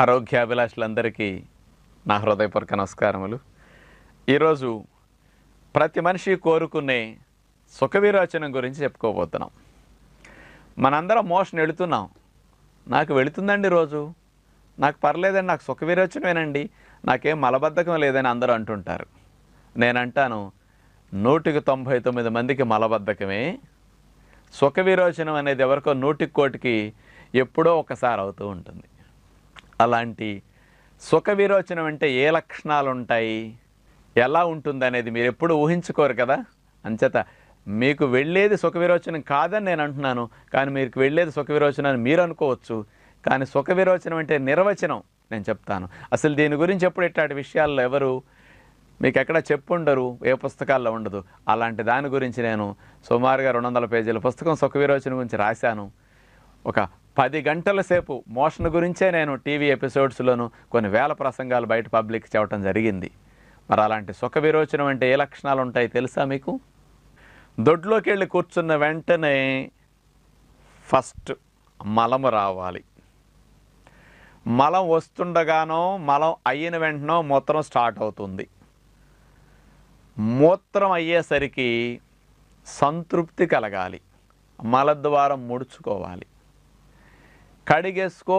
ఆరోగ్యాభిలాషులందరికీ నా హృదయపూర్వక నమస్కారములు. ఈరోజు ప్రతి మనిషి కోరుకునే సుఖ విరోచనం గురించి చెప్పుకోబోతున్నాం. మనందరం మోషన్ వెళుతున్నాం. నాకు వెళుతుందండి రోజు, నాకు పర్లేదండి, నాకు సుఖ విరోచనమేనండి, నాకేం మలబద్ధకం లేదని అందరూ అంటుంటారు. నేనంటాను 100కి 99 మందికి మలబద్ధకమే. సుఖ విరోచనం అనేది ఎవరికో 100కి కోటికి ఎప్పుడో ఒకసారి అవుతూ ఉంటుంది. అలాంటి సుఖ విరోచనం అంటే ఏ లక్షణాలు ఉంటాయి, ఎలా ఉంటుంది అనేది మీరు ఎప్పుడు ఊహించుకోరు కదా. అంచేత మీకు వెళ్ళేది సుఖ విరోచనం కాదని నేను అంటున్నాను, కానీ మీకు వెళ్ళేది సుఖ విరోచనం అని మీరు అనుకోవచ్చు. కానీ సుఖ విరోచనం అంటే నిర్వచనం నేను చెప్తాను. అసలు దీని గురించి ఎప్పుడు ఇట్లాంటి విషయాల్లో ఎవరు మీకు ఎక్కడ చెప్పుండరు, ఏ పుస్తకాల్లో ఉండదు. అలాంటి దాని గురించి నేను సుమారుగా 200 పేజీల పుస్తకం సుఖ విరోచనం గురించి రాశాను. ఒక 10 గంటల సేపు మోషన్ గురించే నేను టీవీ ఎపిసోడ్స్లోను కొన్ని వేల ప్రసంగాలు బయట పబ్లిక్ చేయటం జరిగింది. మరి అలాంటి సుఖ విరోచనం అంటే ఏ లక్షణాలు ఉంటాయి తెలుసా మీకు? దొడ్లోకి వెళ్ళి కూర్చున్న వెంటనే ఫస్ట్ మలము రావాలి. మలం వస్తుండగానో మలం అయిన వెంటనో మూత్రం స్టార్ట్ అవుతుంది. మూత్రం అయ్యేసరికి సంతృప్తి కలగాలి, మలద్వారం ముడుచుకోవాలి, కడిగేసుకో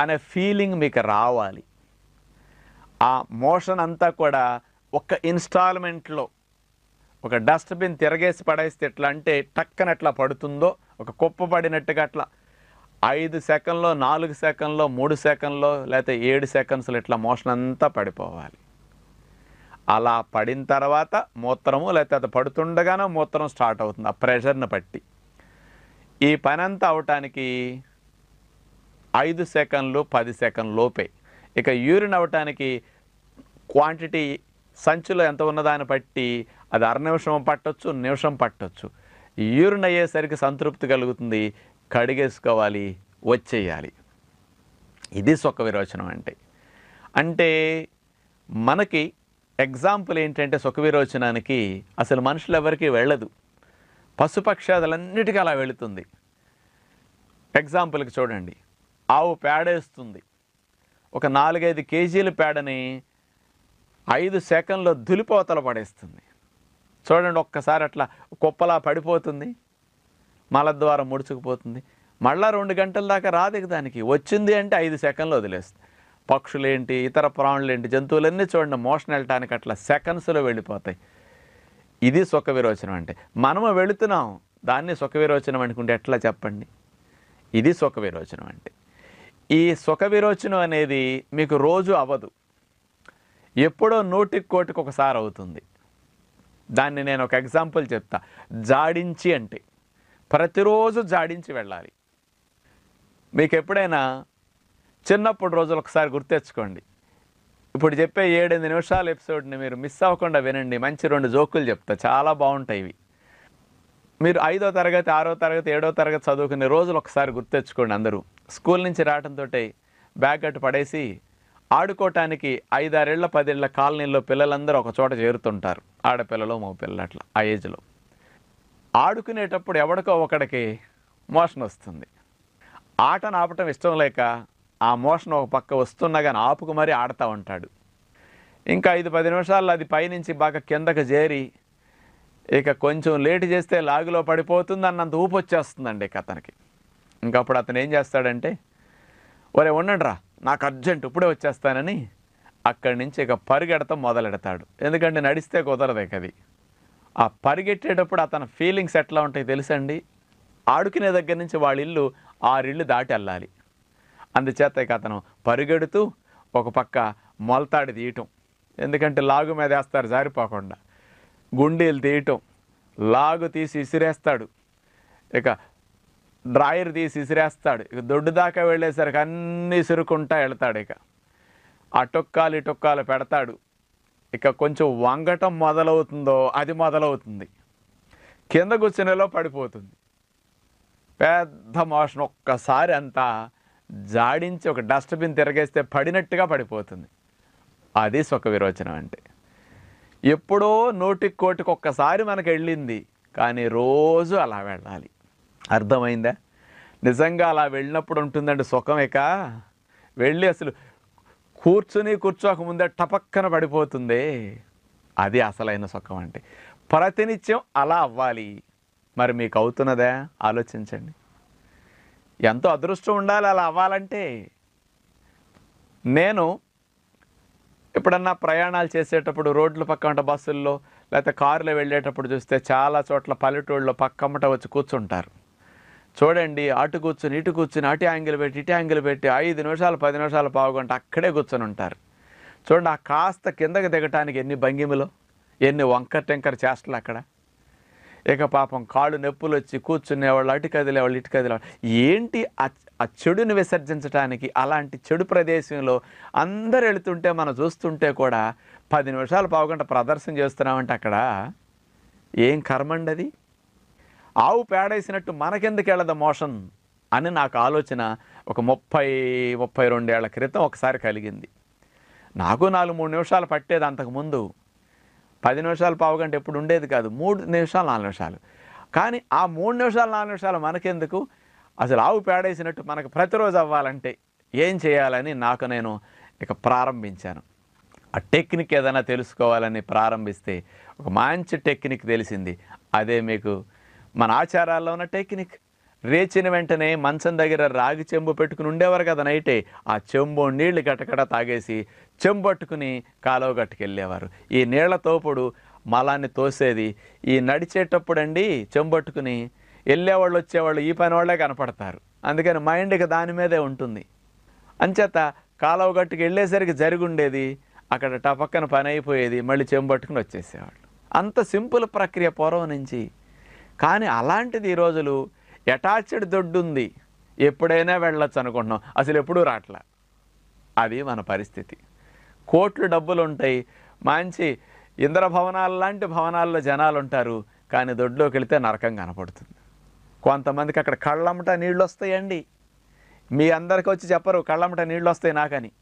అనే ఫీలింగ్ మీకు రావాలి. ఆ మోషన్ అంతా కూడా ఒక ఇన్స్టాల్మెంట్లో ఒక డస్ట్బిన్ తిరగేసి పడేస్తే ఎట్లా అంటే టక్కనట్లా పడుతుందో, ఒక కుప్ప పడినట్టుగా అట్లా 5 సెకండ్లో, 4 సెకండ్లో, 3 సెకండ్లో, లేకపోతే 7 సెకండ్స్లో ఇట్లా మోషన్ అంతా పడిపోవాలి. అలా పడిన తర్వాత మూత్రము, లేకపోతే అది పడుతుండగానే మూత్రం స్టార్ట్ అవుతుంది ఆ ప్రెషర్ని బట్టి. ఈ పని అంతా అవటానికి 5 సెకండ్లు, 10 సెకండ్లు లోపే. ఇక యూరిన్ అవ్వటానికి క్వాంటిటీ సంచులో ఎంత ఉన్నదాన్ని బట్టి అది 1/2 నిమిషం పట్టొచ్చు, నిమిషం పట్టొచ్చు. యూరిన్ అయ్యేసరికి సంతృప్తి కలుగుతుంది, కడిగేసుకోవాలి, వచ్చేయాలి. ఇది సుఖ విరోచనం అంటే. అంటే మనకి ఎగ్జాంపుల్ ఏంటంటే సుఖ విరోచనానికి అసలు మనుషులు ఎవరికి వెళ్ళదు, పశుపక్షాదులన్నిటికీ అలా వెళుతుంది. ఎగ్జాంపుల్కి చూడండి, ఆవు పేడేస్తుంది. ఒక 4-5 కేజీల పేడని 5 సెకండ్లో దులిపోతల పడేస్తుంది. చూడండి, ఒక్కసారి అట్లా కుప్పలా పడిపోతుంది, మలద్వారం ముడుచుకుపోతుంది. మళ్ళా 2 గంటల దాకా రాదు దానికి, వచ్చింది అంటే 5 సెకండ్లు వదిలేస్తుంది. పక్షులేంటి, ఇతర ప్రాణులేంటి, జంతువులన్నీ చూడండి మోషన్ వెళ్ళటానికి అట్లా సెకండ్స్లో వెళ్ళిపోతాయి. ఇది సుఖ విరోచనం అంటే. మనము వెళుతున్నాం, దాన్ని సుఖ విరోచనం అనుకుంటే ఎట్లా చెప్పండి? ఇది సుఖ విరోచనం అంటే. ఈ సుఖ విరోచనం అనేది మీకు రోజు అవ్వదు, ఎప్పుడో 100కి కోటికి ఒకసారి అవుతుంది. దాన్ని నేను ఒక ఎగ్జాంపుల్ చెప్తా. జాడించి అంటే ప్రతిరోజు జాడించి వెళ్ళాలి. మీకు ఎప్పుడైనా చిన్నప్పుడు రోజులు ఒకసారి గుర్తెచ్చుకోండి. ఇప్పుడు చెప్పే 7-8 నిమిషాల ఎపిసోడ్ని మీరు మిస్ అవ్వకుండా వినండి. మంచి 2 జోకులు చెప్తా, చాలా బాగుంటాయి ఇవి. మీరు 5వ తరగతి, 6వ తరగతి, 7వ తరగతి చదువుకునే రోజులు ఒకసారి గుర్తెచ్చుకోండి. అందరూ స్కూల్ నుంచి రావడంతో బ్యాగ్ అట్టు పడేసి ఆడుకోవటానికి 5-6 ఏళ్ల 10 ఏళ్ల కాలనీల్లో పిల్లలందరూ ఒక చోట చేరుతుంటారు, ఆడపిల్లలు మగపిల్లలు అట్లా ఆ ఏజ్లో. ఆడుకునేటప్పుడు ఎవడికో ఒకడికి మోషన్ వస్తుంది. ఆటను ఆపటం ఇష్టం లేక ఆ మోషన్ ఒక పక్క వస్తున్నా కానీ ఆపుకు మరీ ఆడుతూ ఉంటాడు. ఇంకా 5-10 నిమిషాల్లో అది పైనుంచి బాగా కిందకు చేరి ఇక కొంచెం లేట్ చేస్తే లాగులో పడిపోతుంది అన్నంత ఊపు వచ్చేస్తుందండి ఇక అతనికి. ఇంకప్పుడు అతను ఏం చేస్తాడంటే, ఒరే ఉండండి రా, నాకు అర్జెంట్, ఇప్పుడే వచ్చేస్తానని అక్కడి నుంచి ఇక పరిగెడతాం మొదలెడతాడు. ఎందుకంటే నడిస్తే కుదరదు ఇక అది. ఆ పరిగెట్టేటప్పుడు అతని ఫీలింగ్స్ ఎట్లా ఉంటాయి తెలుసండి? ఆడుకునే దగ్గర నుంచి వాళ్ళ ఇల్లు 6 ఇళ్ళు దాటి వెళ్ళాలి. అందుచేత ఇక అతను పరిగెడుతూ ఒక పక్క మొలతాడి తీయటం, ఎందుకంటే లాగు మీద వేస్తారు జారిపోకుండా, గుండీలు తీయటం, లాగు తీసి ఇసిరేస్తాడు, ఇక డ్రాయర్ తీసి ఇసిరేస్తాడు, ఇక దొడ్డు దాకా వెళ్ళేసరికి అన్నీ ఇసురుకుంటా వెళ్తాడు. ఇక ఆ టొక్కాలు ఈ టొక్కాలు పెడతాడు. ఇక కొంచెం వంగటం మొదలవుతుందో అది మొదలవుతుంది, కింద కూర్చునేలో పడిపోతుంది. పెద్ద మోషన్ ఒక్కసారి అంతా జాడించి ఒక డస్ట్బిన్ తిరగేస్తే పడినట్టుగా పడిపోతుంది. అది సుఖ విరోచనం అంటే. ఎప్పుడో 100కి కోటికి ఒక్కసారి మనకు వెళ్ళింది, కానీ రోజు అలా వెళ్ళాలి. అర్థమైందా? నిజంగా అలా వెళ్ళినప్పుడు ఉంటుందండి సుఖం. ఇక వెళ్ళి అసలు కూర్చుని కూర్చోకముందే టపక్కన పడిపోతుందే, అది అసలైన సుఖం అంటే. ప్రతినిత్యం అలా అవ్వాలి. మరి మీకు అవుతున్నదా? ఆలోచించండి. ఎంతో అదృష్టం ఉండాలి అలా అవ్వాలంటే. నేను ఎప్పుడన్నా ప్రయాణాలు చేసేటప్పుడు రోడ్ల పక్కన బస్సుల్లో లేకపోతే కారులో వెళ్ళేటప్పుడు చూస్తే చాలా చోట్ల పల్లెటూళ్ళలో పక్కమ్మట వచ్చి కూర్చుంటారు. చూడండి, అటు కూర్చుని ఇటు కూర్చుని అటు యాంగిల్ పెట్టి ఇటు యాంగిల్ పెట్టి 5 నిమిషాలు 10 నిమిషాలు పావుగంట అక్కడే కూర్చొని ఉంటారు. చూడండి, ఆ కాస్త కిందకి దిగటానికి ఎన్ని భంగిమలో ఎన్ని వంకర టెంకర చేష్టలు అక్కడ. ఇక పాపం కాళ్ళు నొప్పులు వచ్చి కూర్చునేవాళ్ళు, అటు కదిలేవాళ్ళు, ఇటు కదిలేవాళ్ళు. ఏంటి ఆ చెడుని విసర్జించడానికి అలాంటి చెడు ప్రదేశంలో అందరు వెళుతుంటే మనం చూస్తుంటే కూడా 10 నిమిషాలు పావుగంట ప్రదర్శన చేస్తున్నామంటే అక్కడ ఏం కర్మండి అది? ఆవు పేడేసినట్టు మనకెందుకు వెళ్ళదు మోషన్ అని నాకు ఆలోచన ఒక 30-32 ఏళ్ల క్రితం ఒకసారి కలిగింది. నాకు 4-3 నిమిషాలు పట్టేది. అంతకుముందు 10 నిమిషాలు పావుగంట ఎప్పుడు ఉండేది కాదు, 3 నిమిషాలు 4 నిమిషాలు. కానీ ఆ 3 నిమిషాలు 4 నిమిషాలు మనకెందుకు? అసలు ఆవు పేడేసినట్టు మనకు ప్రతిరోజు అవ్వాలంటే ఏం చేయాలని నాకు నేను ఇక ప్రారంభించాను. ఆ టెక్నిక్ ఏదైనా తెలుసుకోవాలని ప్రారంభిస్తే ఒక మంచి టెక్నిక్ తెలిసింది. అదే మీకు మన ఆచారాల్లో ఉన్న టెక్నిక్. రేచిన వెంటనే మంచం దగ్గర రాగి చెంబు పెట్టుకుని ఉండేవారు కదా నైటే. ఆ చెంబు నీళ్లు గటగట తాగేసి చెంబట్టుకుని కాలువ గట్టుకెళ్ళేవారు. ఈ నీళ్ల తోపుడు మలాన్ని తోసేది. ఈ నడిచేటప్పుడండి చెంబట్టుకుని వెళ్ళేవాళ్ళు వచ్చేవాళ్ళు ఈ పని వాళ్ళే కనపడతారు. అందుకని మైండ్కి దాని మీదే ఉంటుంది. అంచేత కాలువ గట్టుకు వెళ్ళేసరికి జరుగుండేది, అక్కడ టపక్కన పని అయిపోయేది, మళ్ళీ చెంబట్టుకుని వచ్చేసేవాళ్ళు. అంత సింపుల్ ప్రక్రియ పూర్వం నుంచి. కానీ అలాంటిది ఈ రోజులు అటాచ్డ్ దొడ్డు ఉంది, ఎప్పుడైనా వెళ్ళొచ్చు అనుకుంటున్నాం, అసలు ఎప్పుడూ రాట్లా. అది మన పరిస్థితి. కోట్లు డబ్బులు ఉంటాయి, మంచి ఇంద్రభవనాలు లాంటి భవనాల్లో జనాలు ఉంటారు, కానీ దొడ్లోకి వెళితే నరకం కనపడుతుంది. కొంతమందికి అక్కడ కళ్ళమ్మట నీళ్ళు వస్తాయండి. మీ అందరికీ వచ్చి చెప్పరు కళ్ళమ్మట నీళ్ళు వస్తాయి నాకని.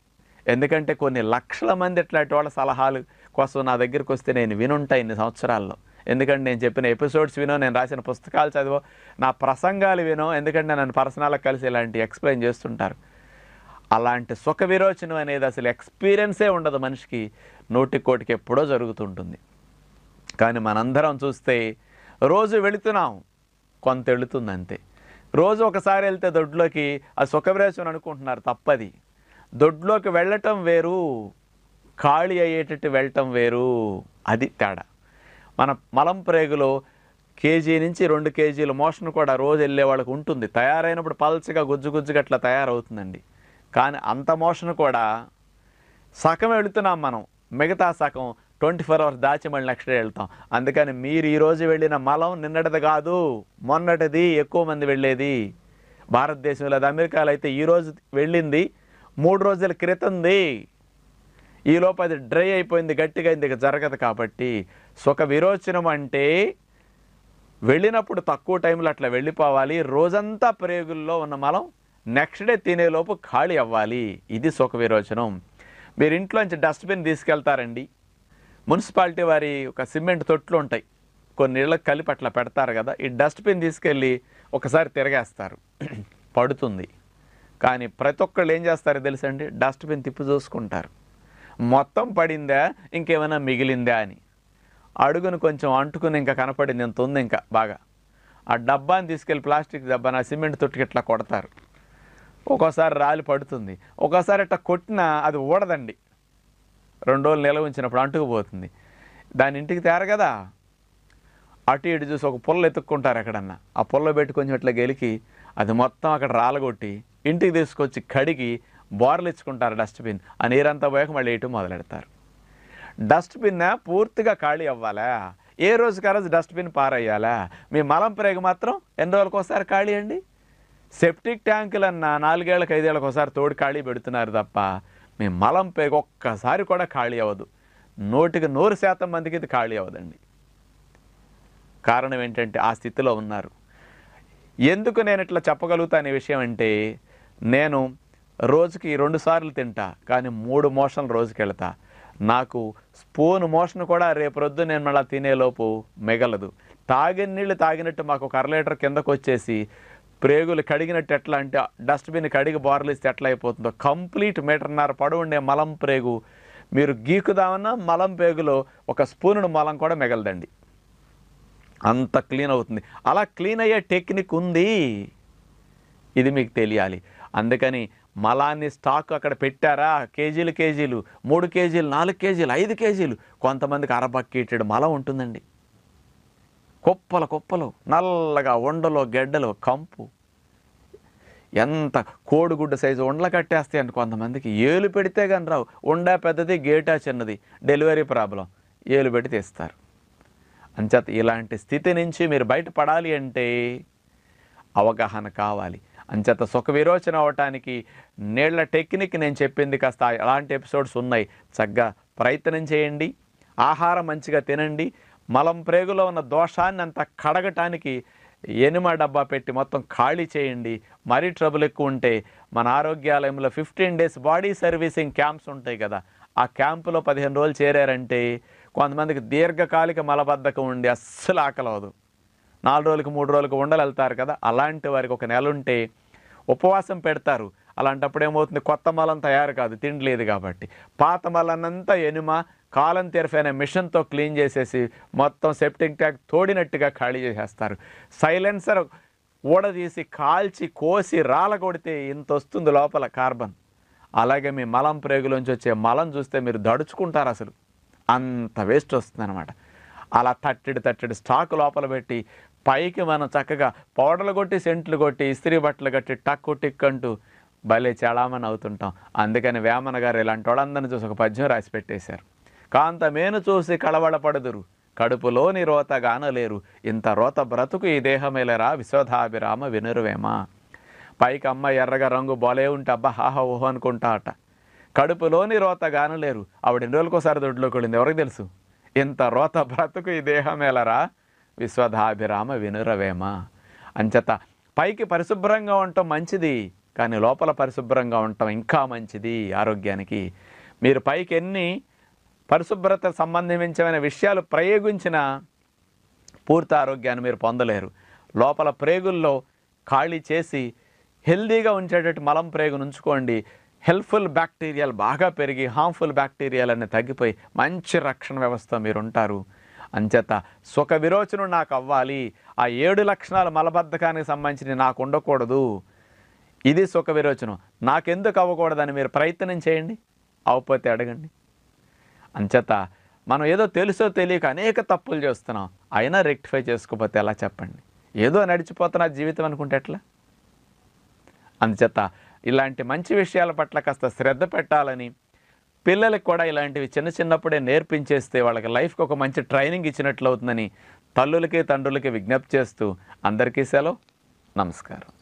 ఎందుకంటే కొన్ని లక్షల మంది ఇట్లాంటి వాళ్ళ సలహాలు కోసం నా దగ్గరికి వస్తే నేను వినుంటాయి ఇన్ని సంవత్సరాల్లో. ఎందుకంటే నేను చెప్పిన ఎపిసోడ్స్ వినో, నేను రాసిన పుస్తకాలు చదివో, నా ప్రసంగాలు వినో. ఎందుకంటే నన్ను పర్సనల్గా కలిసి ఇలాంటి ఎక్స్ప్లెయిన్ చేస్తుంటారు. అలాంటి సుఖ విరోచనం అనేది అసలు ఎక్స్పీరియన్సే ఉండదు మనిషికి. నోటి కోటికి ఎప్పుడో జరుగుతుంటుంది. కానీ మనందరం చూస్తే రోజు వెళుతున్నాం, కొంత వెళుతుంది అంతే. రోజు ఒకసారి వెళ్తే దొడ్లోకి ఆ సుఖ విరోచనం అనుకుంటున్నారు, తప్పది. దొడ్లోకి వెళ్ళటం వేరు, ఖాళీ అయ్యేటట్టు వెళ్ళటం వేరు, అది తేడా. మన మలం ప్రేగులో 1-2 కేజీల మోషన్ కూడా రోజు వెళ్ళే వాళ్ళకు ఉంటుంది. తయారైనప్పుడు పల్చగా గుజ్జుగా అట్లా తయారవుతుందండి. కానీ అంత మోషన్ కూడా సగం వెళుతున్నాం మనం, మిగతా సగం 24 అవర్స్ దాచి మళ్ళీ నెక్స్ట్ డే వెళ్తాం. అందుకని మీరు ఈరోజు వెళ్ళిన మలం నిన్నటిది కాదు, మొన్నటిది ఎక్కువ మంది వెళ్ళేది. భారతదేశంలో అది అమెరికాలో అయితే ఈరోజు వెళ్ళింది 3 రోజుల క్రితంది. ఈలోపు అది డ్రై అయిపోయింది, గట్టిగా అయింది, ఇక జరగదు. కాబట్టి సుఖ విరోచనం అంటే వెళ్ళినప్పుడు తక్కువ టైంలో అట్లా వెళ్ళిపోవాలి. రోజంతా ప్రేగుల్లో ఉన్న మలం నెక్స్ట్ డే తినేలోపు ఖాళీ అవ్వాలి. ఇది సుఖ విరోచనం. మీరు ఇంట్లోంచి డస్ట్బిన్ తీసుకెళ్తారండి. మున్సిపాలిటీ వారి ఒక సిమెంట్ తొట్లు ఉంటాయి, కొన్ని నీళ్ళకి కలిపి అట్లా పెడతారు కదా. ఈ డస్ట్బిన్ తీసుకెళ్ళి ఒకసారి తిరగేస్తారు, పడుతుంది. కానీ ప్రతి ఒక్కళ్ళు ఏం చేస్తారో తెలుసండి, డస్ట్బిన్ తిప్పి చూసుకుంటారు మొత్తం పడిందా ఇంకేమైనా మిగిలిందా అని. అడుగును కొంచెం అంటుకుని ఇంకా కనపడింది ఎంత ఉంది ఇంకా బాగా, ఆ డబ్బాని తీసుకెళ్ళి ప్లాస్టిక్ డబ్బాని ఆ సిమెంట్ తొట్టుకి ఇట్లా కొడతారు. ఒక్కోసారి రాలి పడుతుంది, ఒక్కోసారి ఇట్లా కొట్టినా అది ఊడదండి. 2 రోజులు నిలవ ఉంచినప్పుడు అంటుకుపోతుంది. దాని ఇంటికి తేరు కదా, అటు ఇటు చూసి ఒక పుల్ల ఎత్తుక్కుంటారు ఎక్కడన్నా. ఆ పుల్ల పెట్టి కొంచెం ఇట్లా గెలికి అది మొత్తం అక్కడ రాలగొట్టి ఇంటికి తీసుకొచ్చి కడిగి బోర్లు ఇచ్చుకుంటారు డస్ట్బిన్. ఆ నీరంతా పోయాక మళ్ళీ వేయటం మొదలెడతారు. డస్ట్బిన్ పూర్తిగా ఖాళీ అవ్వాలా? ఏ రోజుకి ఆ రోజు డస్ట్బిన్ పారేయాలా? మీ మలం ప్రేగు మాత్రం ఎన్ని రోజులకు ఒకసారి ఖాళీ అండి? సెప్టిక్ ట్యాంకులన్నా 4-5 ఏళ్ళకి ఒకసారి తోడు ఖాళీ పెడుతున్నారు తప్ప మీ మలం ప్రేగు ఒక్కసారి కూడా ఖాళీ అవ్వదు. 100% మందికి ఇది ఖాళీ అవ్వదండి. కారణం ఏంటంటే ఆ స్థితిలో ఉన్నారు. ఎందుకు నేను ఇట్లా చెప్పగలుగుతాను విషయం అంటే, నేను రోజుకి 2 సార్లు తింటా, కానీ 3 మోషన్లు రోజుకి వెళ్తా. నాకు స్పూన్ మోషన్ కూడా రేపొద్దు నేను మళ్ళీ తినేలోపు మిగలదు. తాగిన నీళ్ళు తాగినట్టు మాకు ఒక 1/2 లీటర్ కిందకు వచ్చేసి ప్రేగులు కడిగినట్టెట్లా అంటే డస్ట్బిన్ కడిగి బార్లిస్తే ఎట్లా అయిపోతుందో కంప్లీట్ మీటర్న్నర పడు ఉండే మలం ప్రేగు మీరు గీకుదామన్నా మలం ప్రేగులో ఒక స్పూనుడు మలం కూడా మిగలదండి, అంత క్లీన్ అవుతుంది. అలా క్లీన్ అయ్యే టెక్నిక్ ఉంది, ఇది మీకు తెలియాలి. అందుకని మలాన్ని స్టాక్ అక్కడ పెట్టారా కేజీలు కేజీలు 3 కేజీలు 4 కేజీలు 5 కేజీలు, కొంతమందికి అరబక్కేటెడ్ మలం ఉంటుందండి, కుప్పల కుప్పలు నల్లగా ఉండలు గెడ్డలు కంపు, ఎంత కోడిగుడ్డు సైజు ఉండలు కట్టేస్తాయి అండి. కొంతమందికి ఏలు పెడితే కానీ రావు, ఉండా పెద్దది గేటా చిన్నది, డెలివరీ ప్రాబ్లం, ఏలు పెట్టి తీస్తారు. అంచేత ఇలాంటి స్థితి నుంచి మీరు బయటపడాలి అంటే అవగాహన కావాలి. అంచేత సుఖ విరోచన అవటానికి నీళ్ల టెక్నిక్ నేను చెప్పింది కాస్త అలాంటి ఎపిసోడ్స్ ఉన్నాయి, చక్కగా ప్రయత్నం చేయండి. ఆహారం మంచిగా తినండి. మలం ప్రేగులో ఉన్న దోషాన్ని అంతా కడగటానికి ఎనిమ డబ్బా పెట్టి మొత్తం ఖాళీ చేయండి. మరీ ట్రబుల్ ఎక్కువ ఉంటే మన ఆరోగ్యాలయంలో 15 డేస్ బాడీ సర్వీసింగ్ క్యాంప్స్ ఉంటాయి కదా, ఆ క్యాంపులో 15 రోజులు చేరారంటే కొంతమందికి దీర్ఘకాలిక మలబద్ధకం ఉండి అస్సలు ఆకలి అవదు, 4 రోజులకు 3 రోజులకు ఉండలు వెళ్తారు కదా, అలాంటి వారికి 1 నెల ఉంటే ఉపవాసం పెడతారు. అలాంటప్పుడు ఏమవుతుంది, కొత్త మలం తయారు కాదు, తిండి లేదు కాబట్టి. పాత మలనంతా ఎనిమ కాలం తెరఫైన మిషన్తో క్లీన్ చేసేసి మొత్తం సెప్టిక్ ట్యాంక్ తోడినట్టుగా ఖాళీ చేసేస్తారు. సైలెన్సర్ ఊడదీసి కాల్చి కోసి రాల కొడితే ఇంత వస్తుంది లోపల కార్బన్. అలాగే మీ మలం ప్రేగులోంచి వచ్చే మలం చూస్తే మీరు దడుచుకుంటారు, అసలు అంత వేస్ట్ వస్తుంది అనమాట. అలా తట్టెడు స్టాక్ లోపల పెట్టి పైకి మనం చక్కగా పౌడర్లు కొట్టి సెంట్లు కొట్టి ఇస్త్రీ బట్టలు కట్టి టక్కు టిక్ అంటూ భలే చడామని అవుతుంటాం. అందుకని వేమన గారు ఇలాంటి వాళ్ళందరినీ చూసి ఒక పద్యం రాసి పెట్టేశారు, కాంతమేను చూసి కళవళపడదురు కడుపులోని రోత గానలేరు, ఇంత రోత బ్రతుకు ఈ దేహమేలరా విశ్వధాభిరామ వినురువేమా. పైకి అమ్మ ఎర్రగా రంగు బోలే ఉంటే అబ్బా హాహా ఓహో అనుకుంటా అట, కడుపులోని రోత గానలేరు, ఆవిడ 2 రోజులకోసారి దొడ్లోకి వెళ్ళింది ఎవరికి తెలుసు, ఇంత రోత బ్రతుకు ఈ దేహమేలరా విశ్వధాభిరామ వినురవేమా. అంచేత పైకి పరిశుభ్రంగా ఉండటం మంచిది, కానీ లోపల పరిశుభ్రంగా ఉండటం ఇంకా మంచిది ఆరోగ్యానికి. మీరు పైకి ఎన్ని పరిశుభ్రత సంబంధించిన విషయాలు ప్రయోగించిన పూర్తి ఆరోగ్యాన్ని మీరు పొందలేరు. లోపల ప్రేగుల్లో ఖాళీ చేసి హెల్దీగా ఉంచేటట్టు మలం ప్రేగును ఉంచుకోండి. హెల్ప్ఫుల్ బ్యాక్టీరియాలు బాగా పెరిగి హార్మ్ఫుల్ బ్యాక్టీరియాలన్నీ తగ్గిపోయి మంచి రక్షణ వ్యవస్థ మీరు ఉంటారు. అంచేత సుఖ విరోచన నాకు అవ్వాలి, ఆ 7 లక్షణాలు మలబద్ధకానికి సంబంధించి నాకు ఉండకూడదు, ఇది సుఖ విరోచనం, నాకెందుకు అవ్వకూడదని మీరు ప్రయత్నం చేయండి, అవపోతే అడగండి. అంచేత మనం ఏదో తెలుసో తెలియక అనేక తప్పులు చేస్తున్నాం, అయినా రెక్టిఫై చేసుకోకపోతే ఎలా చెప్పండి, ఏదో నడిచిపోతున్నా జీవితం అనుకుంటే ఎట్లా. అందుచేత ఇలాంటి మంచి విషయాల పట్ల కాస్త శ్రద్ధ పెట్టాలని, పిల్లలకు కూడా ఇలాంటివి చిన్నప్పుడే నేర్పించేస్తే వాళ్ళకి లైఫ్కి ఒక మంచి ట్రైనింగ్ ఇచ్చినట్లు అవుతుందని తల్లులకి తండ్రులకి విజ్ఞప్తి చేస్తూ అందరికీ సెలవు. నమస్కారం.